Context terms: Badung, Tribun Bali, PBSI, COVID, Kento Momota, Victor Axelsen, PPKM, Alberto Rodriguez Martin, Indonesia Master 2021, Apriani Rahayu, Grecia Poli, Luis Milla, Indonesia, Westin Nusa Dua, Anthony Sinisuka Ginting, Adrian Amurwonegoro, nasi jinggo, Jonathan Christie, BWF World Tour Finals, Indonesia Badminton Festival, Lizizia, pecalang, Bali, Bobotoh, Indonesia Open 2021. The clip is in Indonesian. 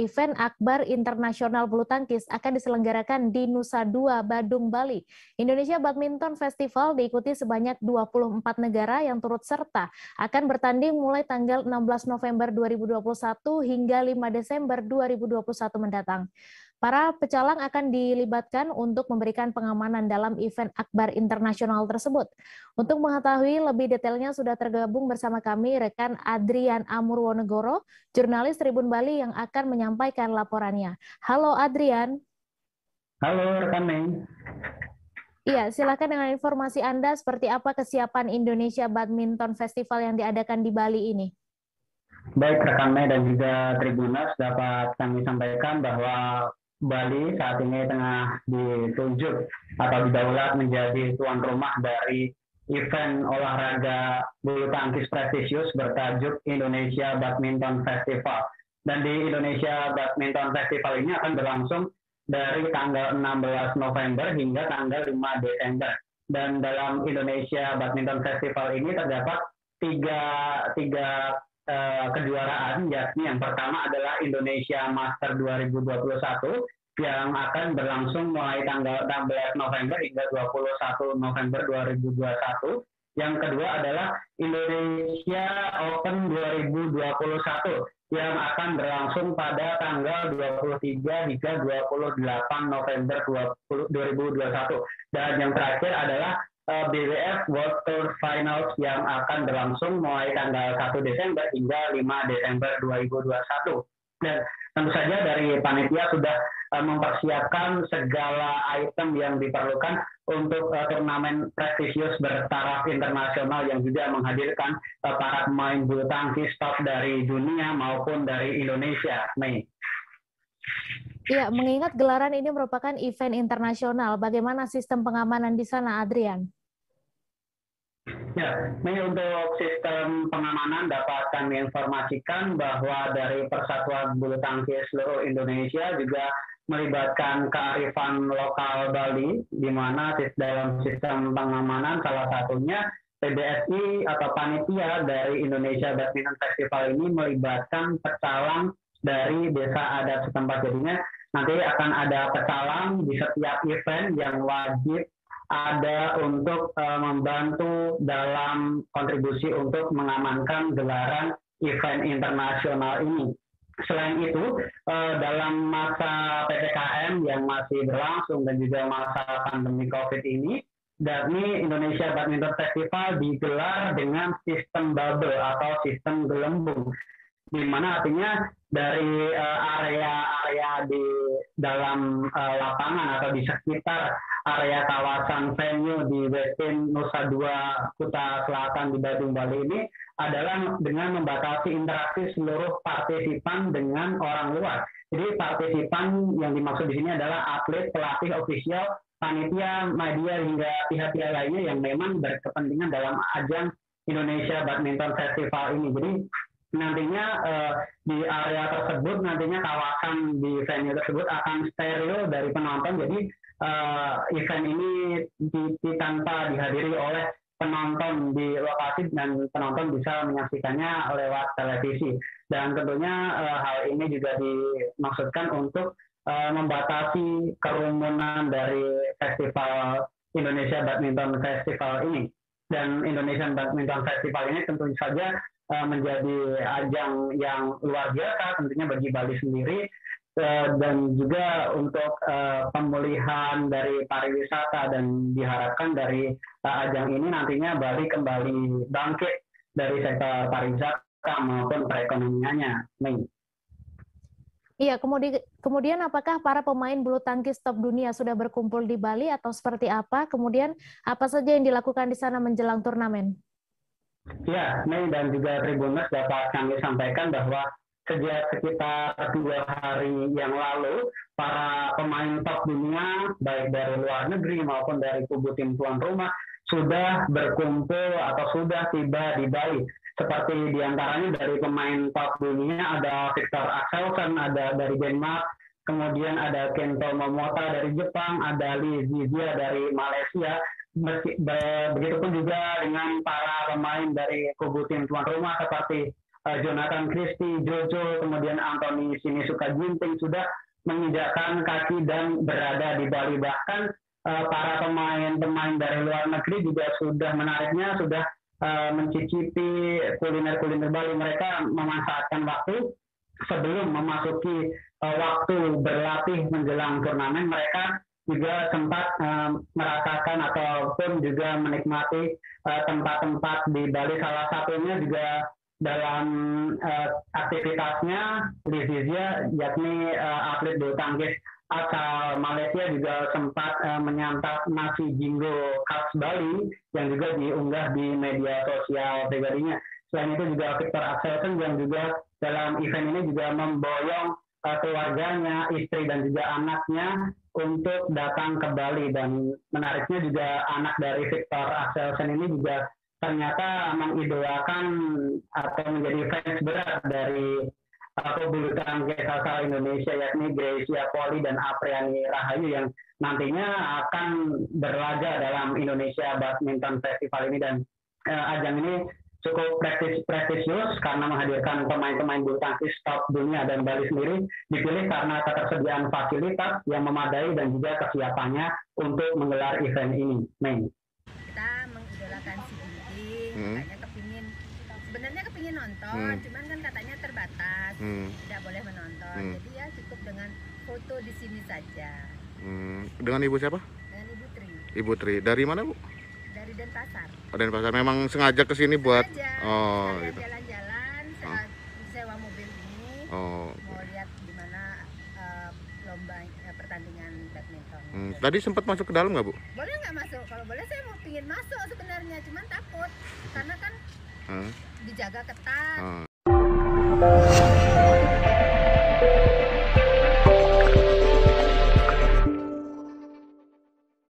event Akbar Internasional Bulu Tangkis akan diselenggarakan di Nusa Dua, Badung, Bali. Indonesia Badminton Festival diikuti sebanyak 24 negara yang turut serta akan bertanding mulai tanggal 16 November 2021 hingga 5 Desember 2021 mendatang. Para pecalang akan dilibatkan untuk memberikan pengamanan dalam event Akbar Internasional tersebut. Untuk mengetahui lebih detailnya sudah tergabung bersama kami rekan Adrian Amurwonegoro, jurnalis Tribun Bali yang akan menyampaikan laporannya. Halo Adrian. Halo rekan Mei. Iya, silakan dengan informasi Anda seperti apa kesiapan Indonesia Badminton Festival yang diadakan di Bali ini. Baik rekan Mei dan juga Tribuners, dapat kami sampaikan bahwa Bali saat ini tengah ditunjuk atau didaulat menjadi tuan rumah dari event olahraga bulu tangkis prestisius bertajuk Indonesia Badminton Festival. Dan di Indonesia Badminton Festival ini akan berlangsung dari tanggal 16 November hingga tanggal 5 Desember. Dan dalam Indonesia Badminton Festival ini terdapat tiga kejuaraan, yakni yang pertama adalah Indonesia Master 2021 yang akan berlangsung mulai tanggal 16 November hingga 21 November 2021. Yang kedua adalah Indonesia Open 2021 yang akan berlangsung pada tanggal 23 hingga 28 November 2021. Dan yang terakhir adalah BWF World Tour Finals yang akan berlangsung mulai tanggal 1 Desember hingga 5 Desember 2021. Dan tentu saja dari panitia sudah mempersiapkan segala item yang diperlukan untuk turnamen prestisius bertaraf internasional yang juga menghadirkan para pemain bulu tangkis top dari dunia maupun dari Indonesia, Mei. Ya, mengingat gelaran ini merupakan event internasional, bagaimana sistem pengamanan di sana, Adrian? Ya, untuk sistem pengamanan dapat kami informasikan bahwa dari Persatuan Bulu Tangkis seluruh Indonesia juga melibatkan kearifan lokal Bali, di mana dalam sistem pengamanan salah satunya PBSI atau panitia dari Indonesia Badminton Festival ini melibatkan pecalang dari desa adat setempat. Jadinya nanti akan ada pecalang di setiap event yang wajib ada untuk membantu dalam kontribusi untuk mengamankan gelaran event internasional ini. Selain itu, dalam masa PPKM yang masih berlangsung dan juga masa pandemi COVID ini, yakni Indonesia Badminton Festival digelar dengan sistem bubble atau sistem gelembung, di mana artinya dari area-area di dalam lapangan atau di sekitar area kawasan venue di Westin Nusa Dua, Kuta Selatan di Badung, Bali ini adalah dengan membatasi interaksi seluruh partisipan dengan orang luar. Jadi partisipan yang dimaksud di sini adalah atlet, pelatih, ofisial, panitia, media, hingga pihak-pihak lainnya yang memang berkepentingan dalam ajang Indonesia Badminton Festival ini. Jadi nantinya di area tersebut, nantinya kawasan di venue tersebut akan steril dari penonton. Jadi event ini tanpa dihadiri oleh penonton di lokasi, dan penonton bisa menyaksikannya lewat televisi. Dan tentunya hal ini juga dimaksudkan untuk membatasi kerumunan dari festival Indonesia Badminton Festival ini. Dan Indonesia Badminton Festival ini tentu saja menjadi ajang yang luar biasa tentunya bagi Bali sendiri, dan juga untuk pemulihan dari pariwisata, dan diharapkan dari ajang ini nantinya Bali kembali bangkit dari sektor pariwisata maupun perekonomiannya, Mei. Iya, kemudian apakah para pemain bulu tangkis top dunia sudah berkumpul di Bali atau seperti apa? Kemudian apa saja yang dilakukan di sana menjelang turnamen? Ya, Mei dan juga Tribuners, dapat kami sampaikan bahwa sejak sekitar 2 hari yang lalu, para pemain top dunia, baik dari luar negeri maupun dari kubu tim tuan rumah, sudah berkumpul atau sudah tiba di Bali. Seperti diantaranya dari pemain top dunia ada Victor Axelsen, ada dari Denmark, kemudian ada Kento Momota dari Jepang, ada Lizizia dari Malaysia. Begitupun juga dengan para pemain dari kubu tim tuan rumah seperti Jonathan Christie, Jojo, kemudian Anthony Sinisuka Ginting sudah menginjakkan kaki dan berada di Bali. Bahkan para pemain-pemain dari luar negeri juga sudah menariknya, sudah mencicipi kuliner-kuliner Bali. Mereka memanfaatkan waktu sebelum memasuki waktu berlatih menjelang turnamen. Mereka juga sempat merasakan ataupun juga menikmati tempat-tempat di Bali. Salah satunya juga dalam aktivitasnya Lizizia, yakni atlet bulu tangkis asal Malaysia, juga sempat menyantap nasi jinggo khas Bali yang juga diunggah di media sosial pribadinya. Selain itu juga Victor Axelsen yang juga dalam event ini juga memboyong keluarganya, istri dan juga anaknya untuk datang ke Bali. Dan menariknya juga anak dari Victor Axelsen ini juga ternyata mengidolakan atau menjadi fans berat dari pebulu tangkis asal Indonesia, yakni Grecia Poli dan Apriani Rahayu yang nantinya akan berlaga dalam Indonesia Badminton Festival ini. Dan ajang ini cukup prestisius karena menghadirkan pemain-pemain bulu tangkis top dunia, dan Bali sendiri dipilih karena ketersediaan fasilitas yang memadai dan juga kesiapannya untuk menggelar event ini. Mei, kita mengidolakan si Ginting, katanya kepingin, sebenarnya kepingin nonton, cuman kan katanya terbatas, tidak boleh menonton. Jadi ya cukup dengan foto di sini saja. Dengan ibu siapa? Dengan ibu Tri. Ibu Tri, dari mana bu? Dari Denpasar. Oh, Denpasar. Memang sengaja ke sini buat gitu. Jalan-jalan, sewa mobil ini. Mau lihat gimana lomba pertandingan badminton. Tadi sempat masuk ke dalam nggak bu? Boleh nggak masuk? Kalau boleh saya mau pingin masuk sebenarnya, cuman takut karena kan dijaga ketat.